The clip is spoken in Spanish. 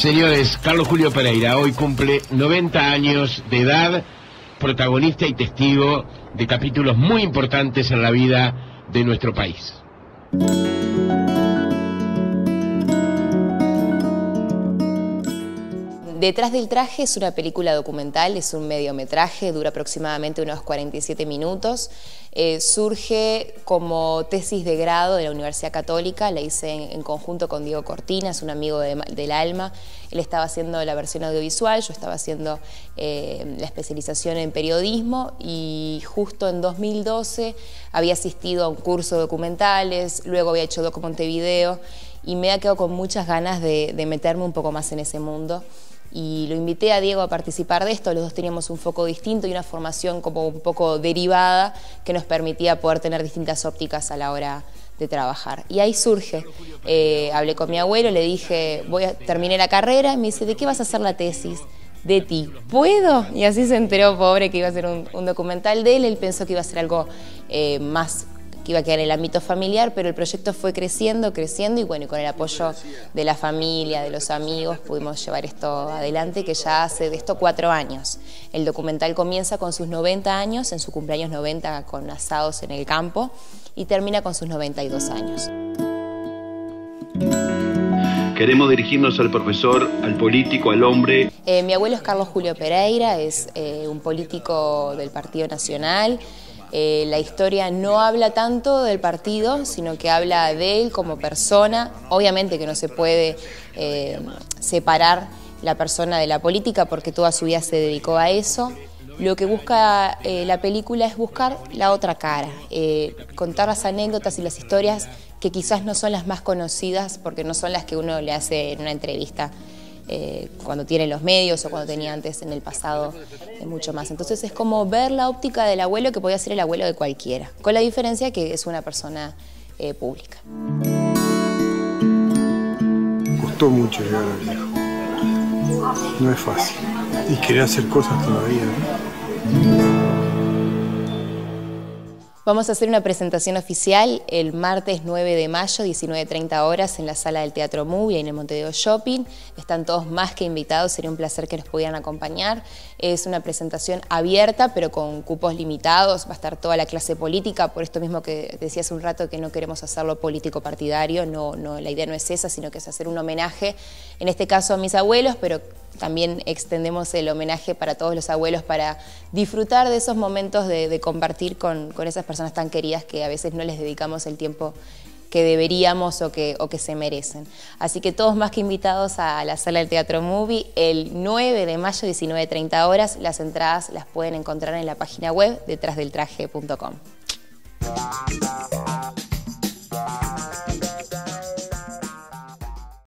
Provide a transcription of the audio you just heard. Señores, Carlos Julio Pereyra hoy cumple 90 años de edad, protagonista y testigo de capítulos muy importantes en la vida de nuestro país. Detrás del traje es una película documental, es un mediometraje, dura aproximadamente unos 47 minutos. Surge como tesis de grado de la Universidad Católica, la hice en conjunto con Dyego Cortinas, un amigo del alma. Él estaba haciendo la versión audiovisual, yo estaba haciendo la especialización en periodismo y justo en 2012 había asistido a un curso de documentales, luego había hecho Doc Montevideo y me había quedado con muchas ganas de meterme un poco más en ese mundo. Y lo invité a Diego a participar de esto, los dos teníamos un foco distinto y una formación como un poco derivada que nos permitía poder tener distintas ópticas a la hora de trabajar. Y ahí surge, hablé con mi abuelo, le dije, terminé la carrera, y me dice, ¿de qué vas a hacer la tesis? De ti. ¿Puedo? Y así se enteró, pobre, que iba a ser un documental de él. Él pensó que iba a ser algo más, que iba a quedar en el ámbito familiar, pero el proyecto fue creciendo, creciendo, y bueno, y con el apoyo de la familia, de los amigos, pudimos llevar esto adelante, que ya hace de esto 4 años. El documental comienza con sus 90 años, en su cumpleaños 90 con asados en el campo, y termina con sus 92 años. Queremos dirigirnos al profesor, al político, al hombre. Mi abuelo es Carlos Julio Pereyra, es un político del Partido Nacional. La historia no habla tanto del partido, sino que habla de él como persona. Obviamente que no se puede separar la persona de la política porque toda su vida se dedicó a eso. Lo que busca la película es buscar la otra cara, contar las anécdotas y las historias que quizás no son las más conocidas porque no son las que uno le hace en una entrevista. Cuando tiene los medios o cuando tenía antes en el pasado mucho más. Entonces es como ver la óptica del abuelo que podía ser el abuelo de cualquiera, con la diferencia que es una persona pública. Costó mucho llegar al viejo. No es fácil. Y querer hacer cosas todavía, ¿no? Vamos a hacer una presentación oficial el martes 9 de mayo, 19:30 horas, en la sala del Teatro Movie, en el Montevideo Shopping. Están todos más que invitados, sería un placer que nos pudieran acompañar. Es una presentación abierta, pero con cupos limitados. Va a estar toda la clase política, por esto mismo que decía hace un rato, que no queremos hacerlo político partidario. No, la idea no es esa, sino que es hacer un homenaje, en este caso a mis abuelos, pero también extendemos el homenaje para todos los abuelos para disfrutar de esos momentos de compartir con esas personas tan queridas que a veces no les dedicamos el tiempo que deberíamos o que se merecen. Así que todos más que invitados a la sala del Teatro Movie el 9 de mayo, 19:30 horas. Las entradas las pueden encontrar en la página web detrásdeltraje.com.